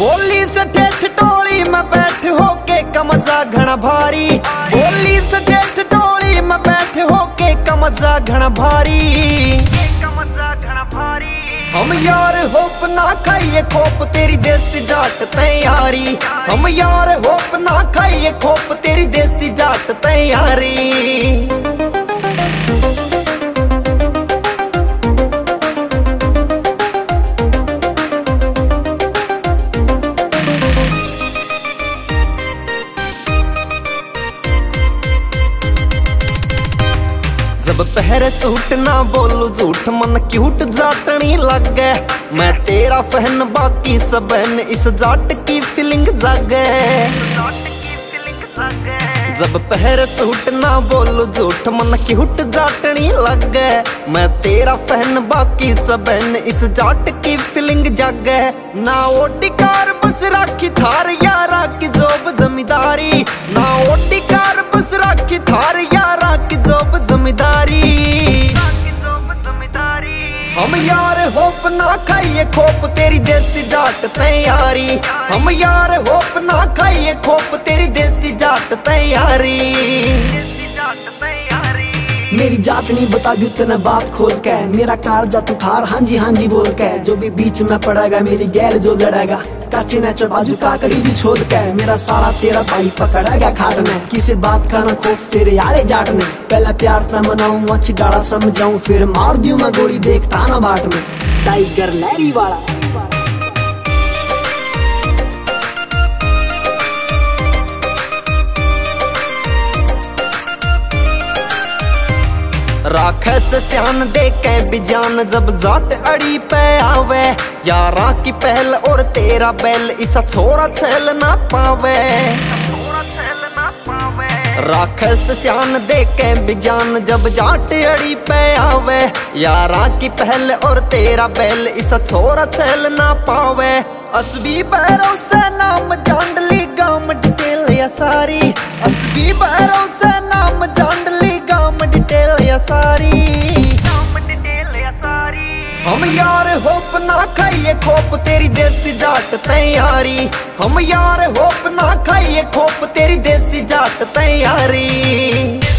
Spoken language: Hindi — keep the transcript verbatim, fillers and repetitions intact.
बोली से ठेठ टोली में बैठ होके कमजा घना भारी, बोली से ठेठ टोली में बैठ होके कमजा घना भारी, कमजा घना भारी। हम यार होप ना खाइए खोप तेरी देसी जाट तैयारी, हम यार होप ना खाइए खोप तेरी देसी जाट तैयारी। जब पहरे सूट ना बोलू झूठ मन क्यूट जाटनी लगे, मैं तेरा फहन बाकी सबन इस जाट की फीलिंग जागे, जाट की फीलिंग जागे। जब पहरे सूट ना बोलू झूठ मन क्यूट जाटनी लगे, मैं तेरा फहन बाकी सबन इस जाट की फीलिंग जागे। ना ओटी कार बस राखी थार यारा की जोब जमींदारी, ना ओटी कार बस राखी थार यारा की जोब जमींदारी। हम यार होप ना खाइए खोप तेरी देसी जाट तैयारी, हम यार होप ना खाइए खोप तेरी देसी जाट तैयारी, देसी जाट तैयारी। मेरी जात नहीं बता दू तेने बात खोल के, मेरा कारजा तू ठार हाँ जी हाँ जी बोल के। जो भी बीच में पड़ेगा मेरी गैर जो लड़ेगा, काची नेचर बाजू काकड़ी भी छोड़ के, मेरा सारा तेरा भाई पकड़ेगा खाट में। किसी बात का ना खौफ तेरे आले जाट में, पहला प्यार ना मनाऊं अच्छी डाड़ा समझाऊं, फिर मार दूं मैं गोली देखता ना बाट में। टाइगर लहरी वाला राखे से ध्यान देखे बिजान जब जाट अड़ी पे आवे, यारा की पहल और तेरा बैल इसा छोरा छल ना पावे, छोरा छल ना पावे। राखे से ध्यान देखे बिजान जब जाट अड़ी पे आवे, यारा की पहल और तेरा बैल इसा छोरा छल ना पावे। असबी बहरों से नाम जांडली गाम डिटेल या सारी, असबी बहरों से नाम जांडली सारी, सारी। हम यार होप ना खाइए खोप तेरी देसी जाट तैयारी, हम यार होप ना खाइए खोप तेरी देसी जाट तैयारी।